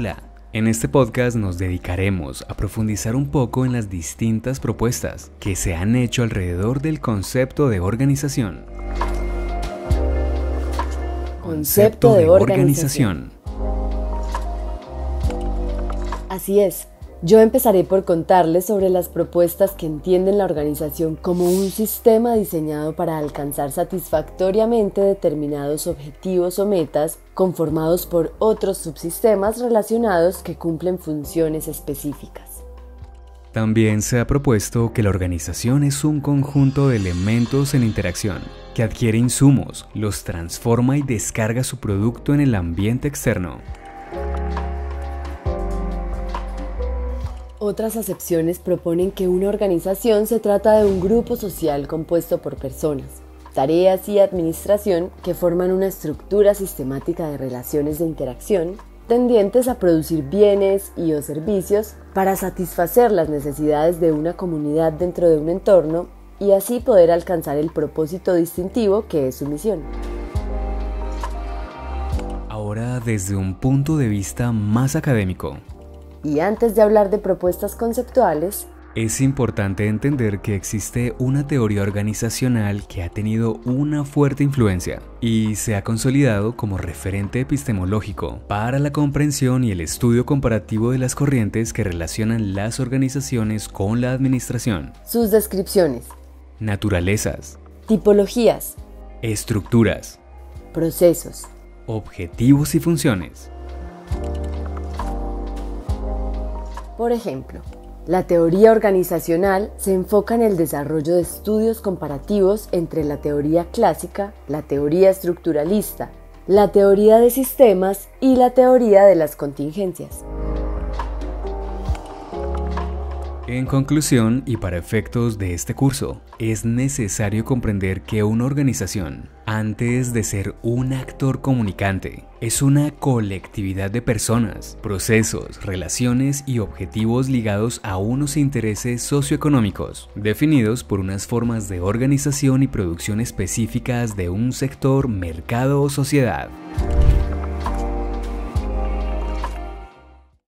Hola, en este podcast nos dedicaremos a profundizar un poco en las distintas propuestas que se han hecho alrededor del concepto de organización. Concepto de organización. Así es, yo empezaré por contarles sobre las propuestas que entienden la organización como un sistema diseñado para alcanzar satisfactoriamente determinados objetivos o metas conformados por otros subsistemas relacionados que cumplen funciones específicas. También se ha propuesto que la organización es un conjunto de elementos en interacción, que adquiere insumos, los transforma y descarga su producto en el ambiente externo. Otras acepciones proponen que una organización se trata de un grupo social compuesto por personas, tareas y administración que forman una estructura sistemática de relaciones de interacción tendientes a producir bienes y o servicios para satisfacer las necesidades de una comunidad dentro de un entorno y así poder alcanzar el propósito distintivo que es su misión. Ahora, desde un punto de vista más académico, y antes de hablar de propuestas conceptuales, es importante entender que existe una teoría organizacional que ha tenido una fuerte influencia y se ha consolidado como referente epistemológico para la comprensión y el estudio comparativo de las corrientes que relacionan las organizaciones con la administración. Sus descripciones: naturalezas, tipologías, estructuras, procesos, objetivos y funciones. Por ejemplo, la teoría organizacional se enfoca en el desarrollo de estudios comparativos entre la teoría clásica, la teoría estructuralista, la teoría de sistemas y la teoría de las contingencias. En conclusión, y para efectos de este curso, es necesario comprender que una organización, antes de ser un actor comunicante, es una colectividad de personas, procesos, relaciones y objetivos ligados a unos intereses socioeconómicos, definidos por unas formas de organización y producción específicas de un sector, mercado o sociedad.